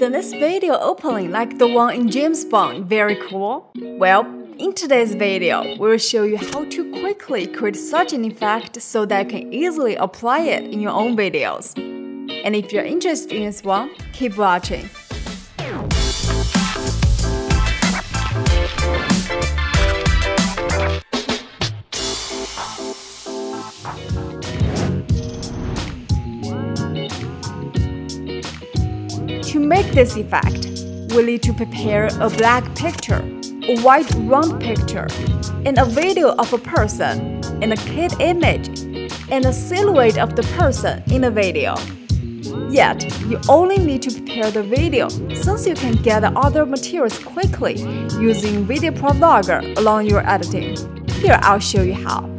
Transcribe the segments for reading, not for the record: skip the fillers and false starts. the next video opening like the one in James Bond. Very cool. Well, in today's video, we'll show you how to quickly create such an effect so that you can easily apply it in your own videos. And if you're interested in this one, keep watching. To make this effect, we need to prepare a black picture, a white round picture, and a video of a person, and a kid image, and a silhouette of the person in a video. Yet, you only need to prepare the video, since you can gather other materials quickly using VideoProc Vlogger along your editing. Here I'll show you how.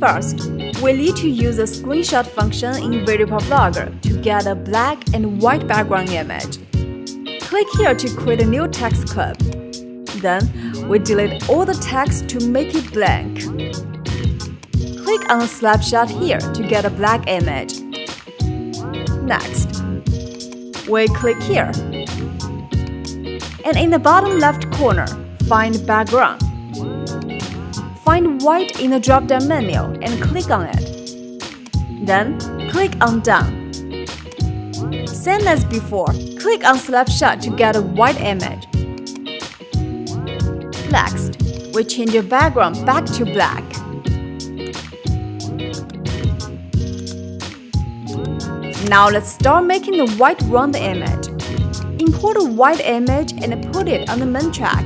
First, we need to use the screenshot function in VideoProc Vlogger to get a black and white background image. Click here to create a new text clip. Then, we delete all the text to make it blank. Click on the snapshot here to get a black image. Next, we click here. And in the bottom left corner, find background. Find white in the drop-down menu and click on it. Then, click on Done. Same as before, click on Snapshot to get a white image. Next, we change the background back to black. Now let's start making the white round image. Import a white image and put it on the main track.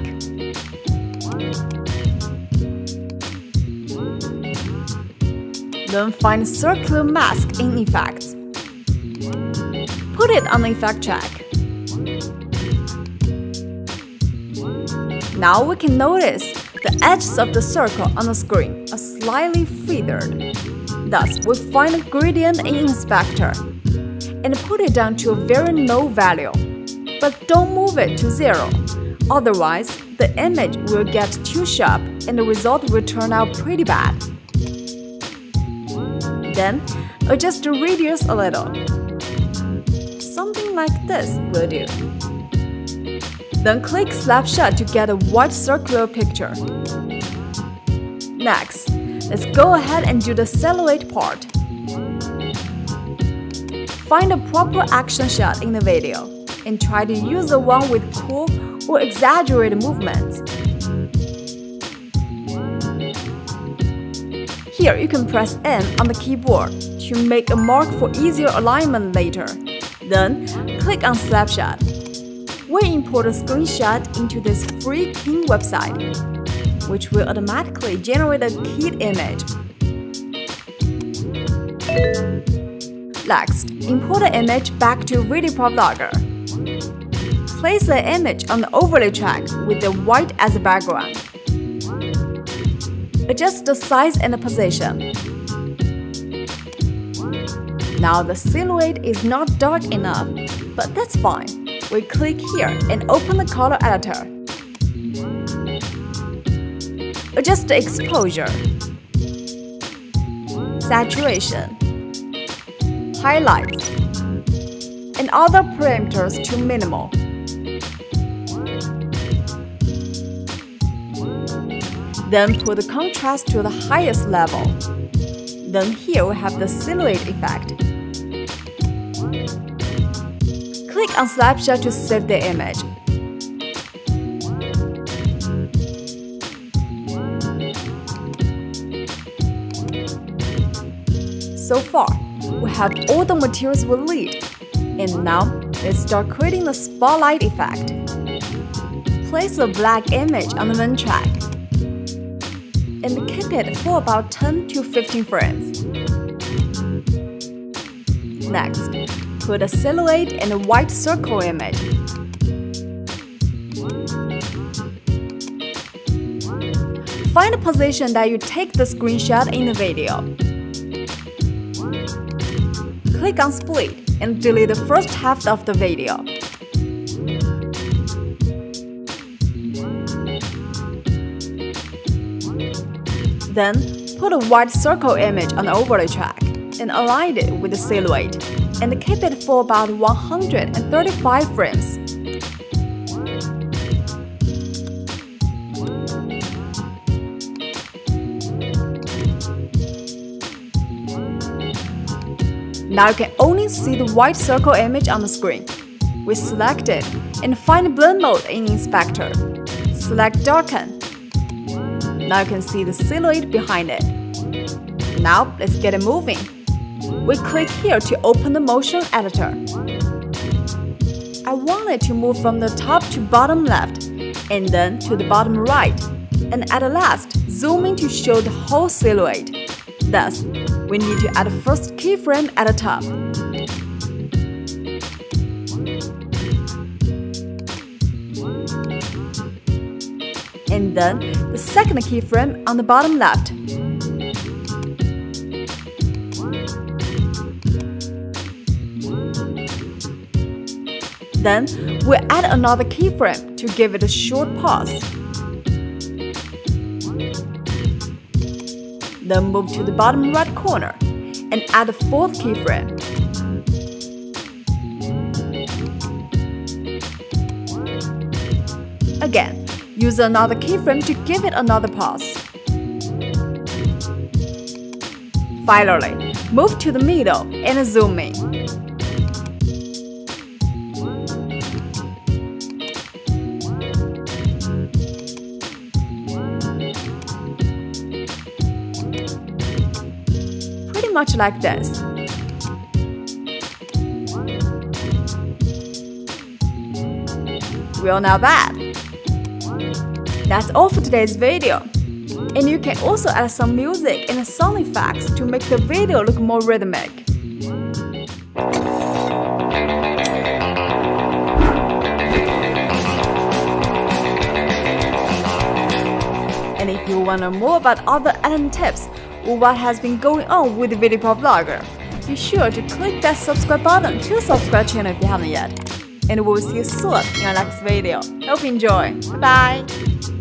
Then find circular mask in Effects. Put it on the effect track. Now we can notice the edges of the circle on the screen are slightly feathered. Thus, we find a gradient in Inspector and put it down to a very low value. But don't move it to zero, otherwise the image will get too sharp and the result will turn out pretty bad. Then, adjust the radius a little. Something like this will do. Then click Snapshot to get a white circular picture. Next, let's go ahead and do the silhouette part. Find a proper action shot in the video and try to use the one with cool or exaggerated movements. Here you can press N on the keyboard to make a mark for easier alignment later. Then, click on Snapshot. We import a screenshot into this free King website, which will automatically generate a kid image. Next, import the image back to VideoProc Vlogger. Place the image on the overlay track with the white as a background. Adjust the size and the position. Now the silhouette is not dark enough, but that's fine. We click here and open the color editor. Adjust the exposure, saturation, highlights, and other parameters to minimal. Then put the contrast to the highest level. Then here we have the silhouette effect. Click on Snapshot to save the image. So far, we have all the materials we need. And now, let's start creating the spotlight effect. Place a black image on the main track and keep it for about 10 to 15 frames. Next, put a silhouette and a white circle image. Find a position that you take the screenshot in the video. Click on Split and delete the first half of the video. Then, put a white circle image on the overlay track. and align it with the silhouette, and keep it for about 135 frames. Now you can only see the white circle image on the screen. We select it and find Blend Mode in Inspector. Select Darken. Now you can see the silhouette behind it. Now let's get it moving. We click here to open the motion editor. I want it to move from the top to bottom left, and then to the bottom right, and at last zoom in to show the whole silhouette. Thus, we need to add first keyframe at the top. And then the second keyframe on the bottom left. Then we add another keyframe to give it a short pause. Then move to the bottom right corner and add a fourth keyframe. Again, use another keyframe to give it another pause. Finally, move to the middle and zoom in. Much like this. Well, not bad. That's all for today's video. And you can also add some music and sound effects to make the video look more rhythmic. And if you want to know more about other editing tips, what has been going on with the VideoProc Vlogger, be sure to click that subscribe button to subscribe channel if you haven't yet. And we'll see you soon in our next video. Hope you enjoy. Bye!